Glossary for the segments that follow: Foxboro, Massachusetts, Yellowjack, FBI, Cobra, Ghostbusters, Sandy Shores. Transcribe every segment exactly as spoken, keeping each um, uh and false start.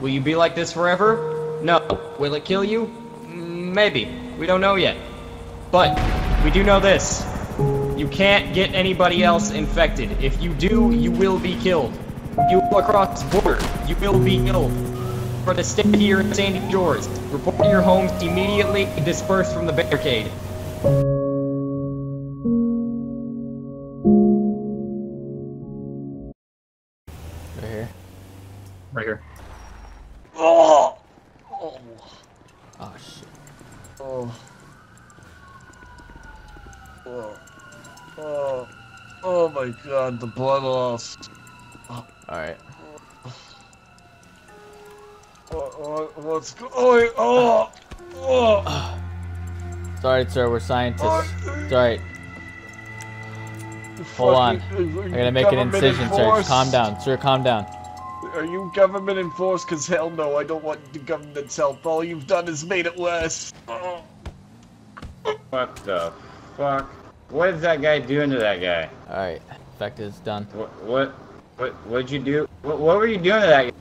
Will you be like this forever? No. Will it kill you? Maybe. We don't know yet. But we do know this. You can't get anybody else infected. If you do, you will be killed. You will cross the border. You will be killed. For the state here in Sandy Shores, report to your homes immediately and disperse from the barricade. Right here. Right here. Oh! Oh, oh shit. Oh. Oh. Oh. Oh my god, the blood loss. Oh. Alright. Oh, oh, what's going on? Oh, oh. Sorry, sir, we're scientists. Oh. It's alright. Hold on. I'm gonna make an incision, sir. Calm down, sir, calm down. Are you government enforced? Cause hell no, I don't want the government's help. All you've done is made it worse. Oh. What the fuck? What is that guy doing to that guy? Alright, fact is done. What, what, what, what'd you do? What, what were you doing to that guy?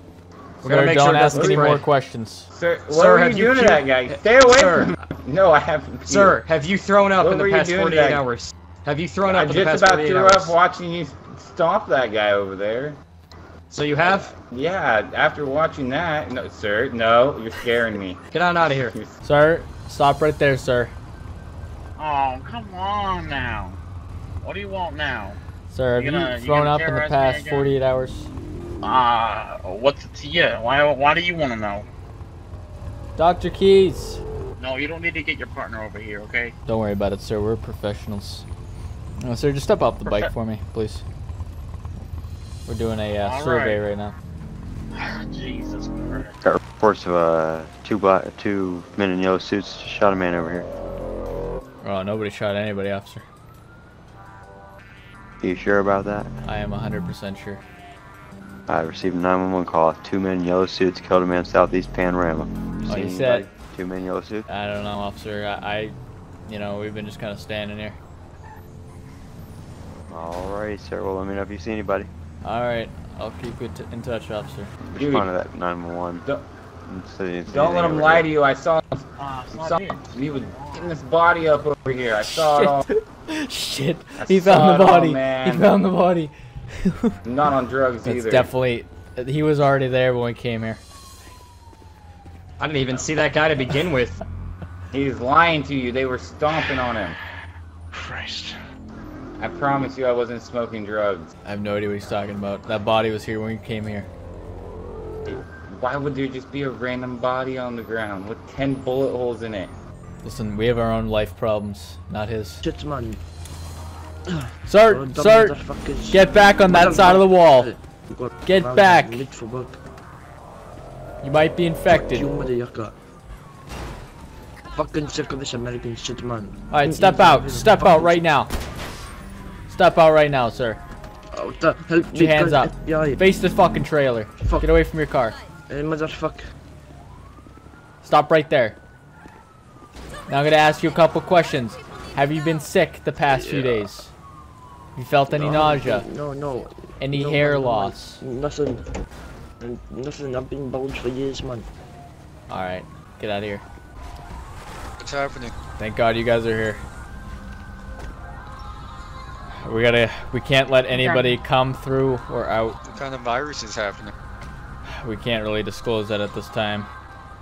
We're sir, don't sure ask any right. more questions. Sir, what sir, are you, you doing to that guy? Stay away sir. from me. No, I haven't. Sir, have you thrown up what in the past forty-eight hours? Have you thrown I up in the past forty-eight hours? I just about threw up watching you stomp that guy over there. So you have? Yeah, after watching that. No, sir, no, you're scaring me. Get on out of here. Sir, stop right there, sir. Oh, come on now. What do you want now? Sir, you have gonna, you thrown you up in the past forty-eight hours? Ah, uh, what's it to you? Why, why do you want to know? Doctor Keys! No, you don't need to get your partner over here, okay? Don't worry about it, sir. We're professionals. No, sir, just step off the Profe bike for me, please. We're doing a uh, survey right, right now. Jesus Christ. Got reports of uh, two, black, two men in yellow suits shot a man over here. Oh, nobody shot anybody, officer. Are you sure about that? I am one hundred percent sure. I received a nine one one call. Two men in yellow suits killed a man southeast Panorama. Oh, you said two men in yellow suits? I don't know, officer. I, I, you know, we've been just kind of standing here. Alrighty, sir. Well, let me know if you see anybody. Alright. I'll keep you in touch, officer. Respond to that nine one one. Don't, don't let him lie to you. I saw him. Uh, I saw him. He was getting this body up over here. I saw Shit. it all. Shit. I he found the body. All, man. He found the body. Not on drugs That's either. Definitely, he was already there when we came here. I didn't even see that guy to begin with. He's lying to you. They were stomping on him. Christ. I promise you, I wasn't smoking drugs. I have no idea what he's talking about. That body was here when we came here. Why would there just be a random body on the ground with ten bullet holes in it? Listen, we have our own life problems, not his. Shit's money. Sir, sir, get back on that side of the wall. Get back. You might be infected. Fucking sick of this American shit, man. Alright, step out. Step out right now. Step out right now, sir. Put your hands up. Face the fucking trailer. Get away from your car. Stop right there. Now I'm gonna ask you a couple questions. Have you been sick the past yeah. few days? You felt any no, nausea? No, no. Any no, hair man, loss? Nothing. Nothing. I've been bald for years, man. All right, get out of here. What's happening? Thank God you guys are here. We gotta. We can't let anybody come through or out. What kind of virus is happening? We can't really disclose that at this time.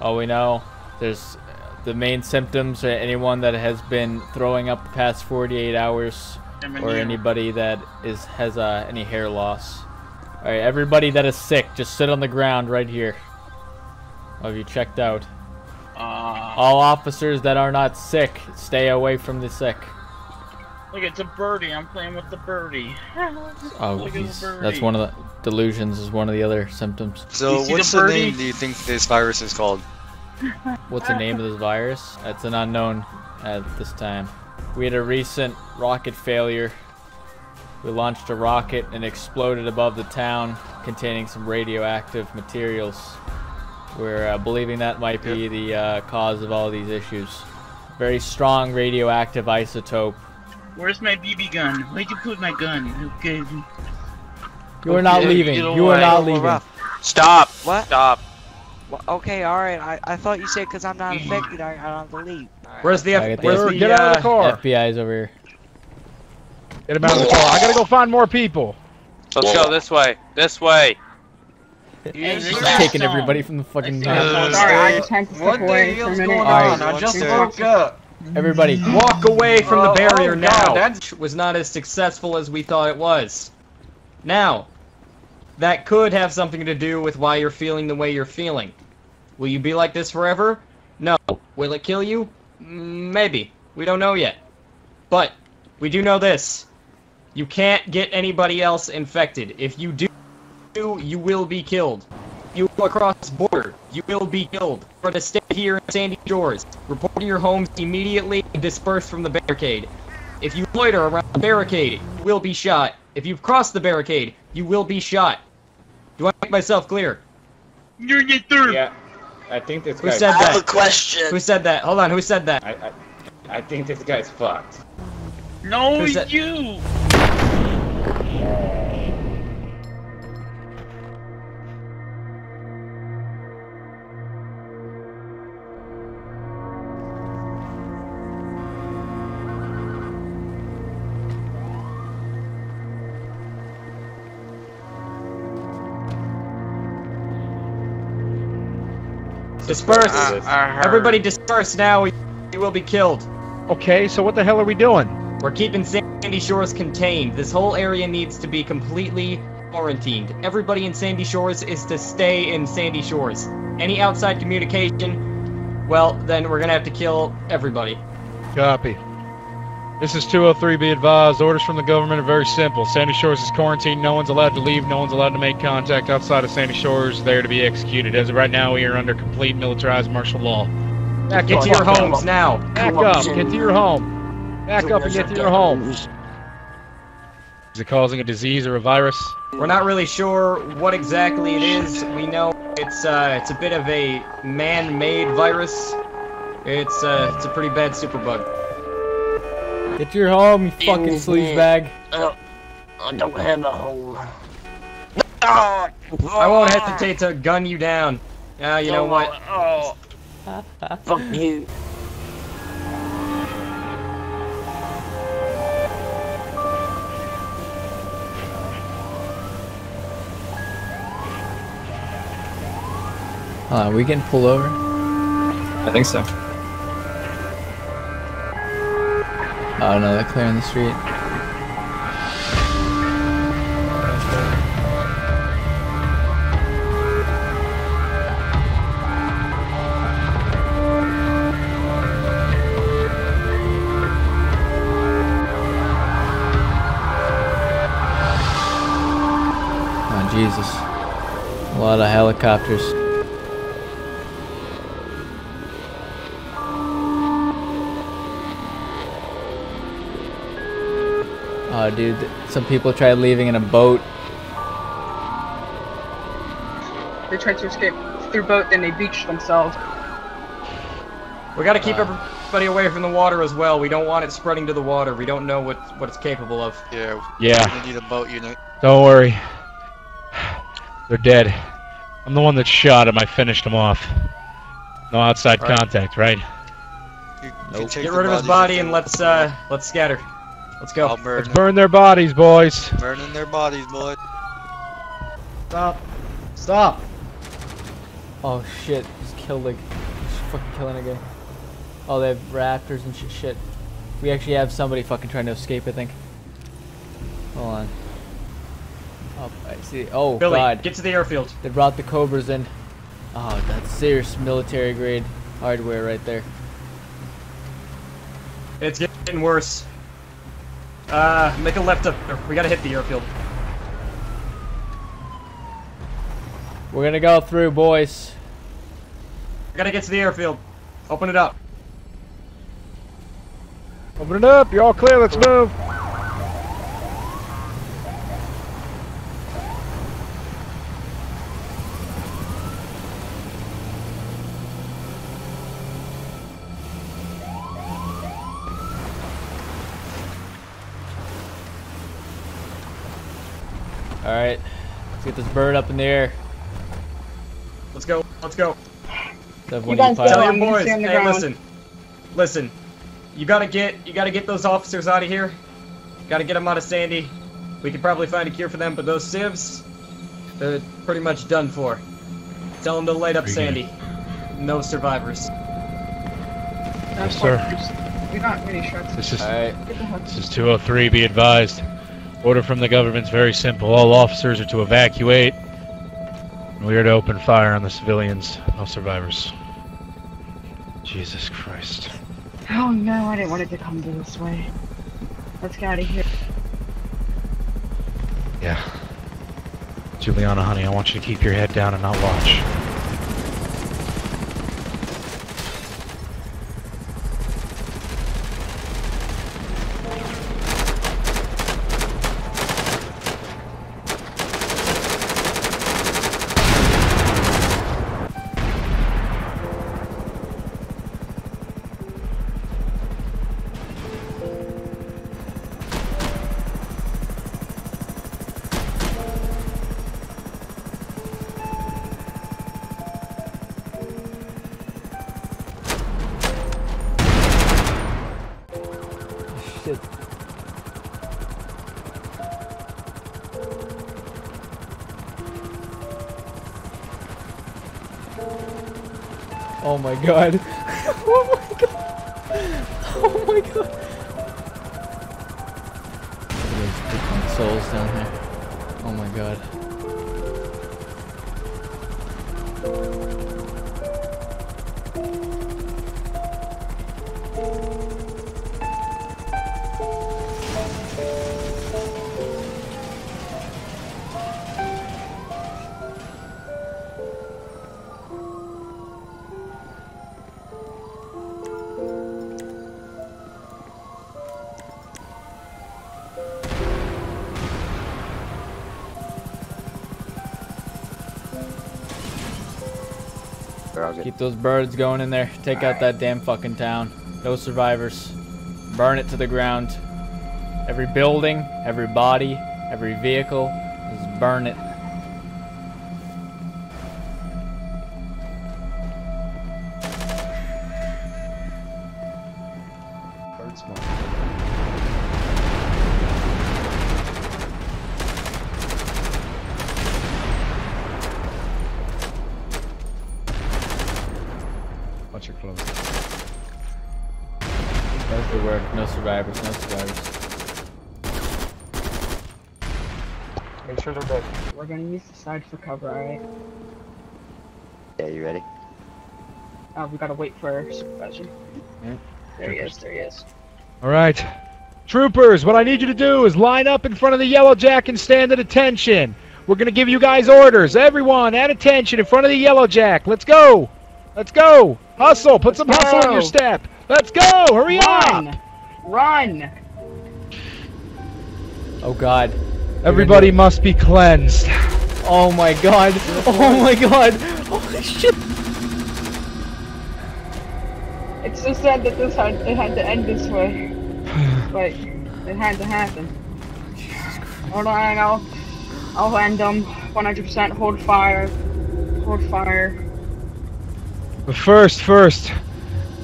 All we know, there's. The main symptoms are anyone that has been throwing up the past forty-eight hours or anybody that is has uh, any hair loss. All right, everybody that is sick, just sit on the ground right here. Have you checked out? Uh, All officers that are not sick, stay away from the sick. Look, it's a birdie. I'm playing with the birdie. Oh, geez. That's one of the delusions is one of the other symptoms. So what's the, the name do you think this virus is called? What's the name of this virus? It's an unknown at this time. We had a recent rocket failure. We launched a rocket and exploded above the town containing some radioactive materials. We're uh, believing that might be the uh, cause of all these issues. Very strong radioactive isotope. Where's my B B gun? Where'd you put my gun? Who gave me? You are not leaving. You are not leaving. Stop. What? Stop. Well, okay, alright, I, I thought you said because I'm not affected, I, I don't have to leave. Right. Where's the F B I? Get, get out of the car! F B I's over here. Get him out of the car. I gotta go find more people. Let's go this way. This way. He's taking everybody from the fucking... Sorry, I just had to step away for a minute. Alright, I just woke up. Everybody, walk away from the barrier oh, oh, now. That was not as successful as we thought it was. Now, that could have something to do with why you're feeling the way you're feeling. Will you be like this forever? No. Will it kill you? Maybe. We don't know yet. But, we do know this. You can't get anybody else infected. If you do, you will be killed. You will cross the border. You will be killed. You're to stay here in Sandy Shores. Report to your homes immediately and disperse from the barricade. If you loiter around the barricade, you will be shot. If you've crossed the barricade, you will be shot. Do I make myself clear? You're get through. Yeah, I think this guy. Who said that? I have a question. Who said that? Hold on. Who said that? I I, I think this guy's fucked. No, you. Disperse! Uh, uh, Everybody disperse now, you will be killed. Okay, so what the hell are we doing? We're keeping Sandy Shores contained. This whole area needs to be completely quarantined. Everybody in Sandy Shores is to stay in Sandy Shores. Any outside communication, well, then we're gonna have to kill everybody. Copy. This is two oh three, be advised. Orders from the government are very simple. Sandy Shores is quarantined. No one's allowed to leave. No one's allowed to make contact outside of Sandy Shores. There to be executed. As of right now, we are under complete militarized martial law. Back Get up. to your homes now. Back up. Get to your home. Back up and get to your homes. Is it causing a disease or a virus? We're not really sure what exactly it is. We know it's uh, it's a bit of a man-made virus. It's uh, it's a pretty bad superbug. Get to your home, you fucking sleazebag. Uh, I don't have a hole. I won't hesitate to gun you down. Ah, uh, you know what? Oh, fuck you. Uh, we can pull over? I think so. Oh no, they're clearing the street. Oh Jesus. A lot of helicopters. Oh, dude, some people tried leaving in a boat. They tried to escape through boat, then they beached themselves. We gotta keep uh, everybody away from the water as well. We don't want it spreading to the water. We don't know what, what it's capable of. Yeah. Yeah. We need a boat unit. Don't worry. They're dead. I'm the one that shot him. I finished him off. No outside right. contact, right? You, you nope. Get rid of his body and let's, uh, let's scatter. Let's go. Burn Let's burn their bodies, boys. Burning their bodies, boys. Stop. Stop. Oh shit! Just killed like, just fucking killing again. Oh, they have raptors and shit. Shit. We actually have somebody fucking trying to escape. I think. Hold on. Oh, I see. Oh Billy, god. Get to the airfield. They brought the Cobras in. Oh, that's serious military grade hardware right there. It's getting worse. Uh, make a left up there. We gotta hit the airfield. We're gonna go through, boys. We gotta get to the airfield. Open it up. Open it up. You're all clear. Let's move. Alright, let's get this bird up in the air. Let's go. Let's go. You guys go. Tell your boys. Hey, listen, listen. You gotta get, you gotta get those officers out of here. Gotta get them out of Sandy. We could probably find a cure for them, but those civs, they're pretty much done for. Tell them to light up Sandy. No survivors. Yes, sir. You're not really sure. This is, this is two oh three. Be advised. Order from the government's very simple. All officers are to evacuate. We are to open fire on the civilians. No survivors. Jesus Christ. Oh no, I didn't want it to come this way. Let's get out of here. Yeah. Juliana, honey, I want you to keep your head down and not watch. Oh my god. Oh my god. Oh my god. There's different souls down here. Oh my god. Keep those birds going in there. Take out that damn fucking town. No survivors. Burn it to the ground. Every building, every body, every vehicle, just burn it. Watch your clothes. That's the word. No survivors. No survivors. Make sure they're dead. We're gonna use the side for cover, alright? Yeah, you ready? Oh, we gotta wait for supervisor. Yeah. There he is. There he is. Alright. Troopers, what I need you to do is line up in front of the Yellowjack and stand at attention. We're gonna give you guys orders. Everyone, at attention in front of the Yellowjack. Let's go! Let's go! Hustle! Put some hustle on your step! Let's go! Hurry up! Run! Run! Oh god. Everybody must be cleansed. Oh my god. Oh my god. Holy shit! It's so sad that this had, it had to end this way. But it had to happen. Hold on, I'll, I'll end them. one hundred percent hold fire. Hold fire. But first, first,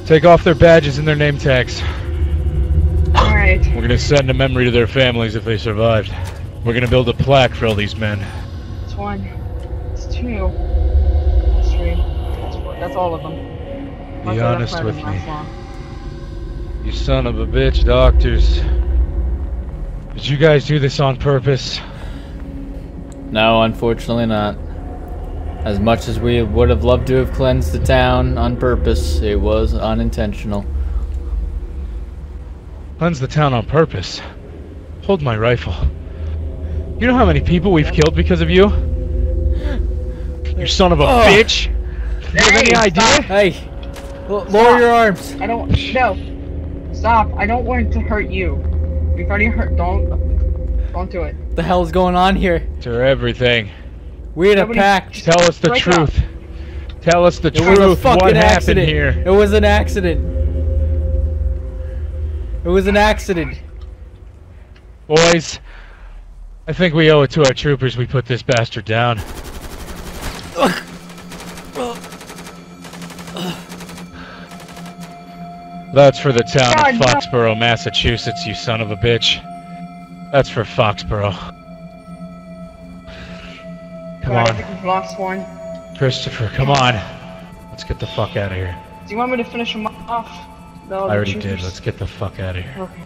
take off their badges and their name tags. Alright. We're gonna send a memory to their families if they survived. We're gonna build a plaque for all these men. That's one. That's two. That's three. That's four. That's all of them. Be honest with me. You son of a bitch, doctors. Did you guys do this on purpose? No, unfortunately not. As much as we would have loved to have cleansed the town on purpose, it was unintentional. Cleanse the town on purpose? Hold my rifle. You know how many people we've killed because of you? You son of a oh. bitch! You have any idea? Stop. Hey, L lower your arms! I don't- no! Stop, I don't want to hurt you. We've already hurt- don't- don't do it. What the hell is going on here? To everything. We had Nobody a pact. Tell us the right truth. Up. Tell us the it truth. Was a fucking what happened accident. Here? It was an accident. It was an accident. Boys, I think we owe it to our troopers we put this bastard down. That's for the town of Foxboro, Massachusetts, you son of a bitch. That's for Foxboro. Come on. I think we've lost one. Christopher, come on. Let's get the fuck out of here. Do you want me to finish him off? No, I already did. Let's get the fuck out of here. Okay.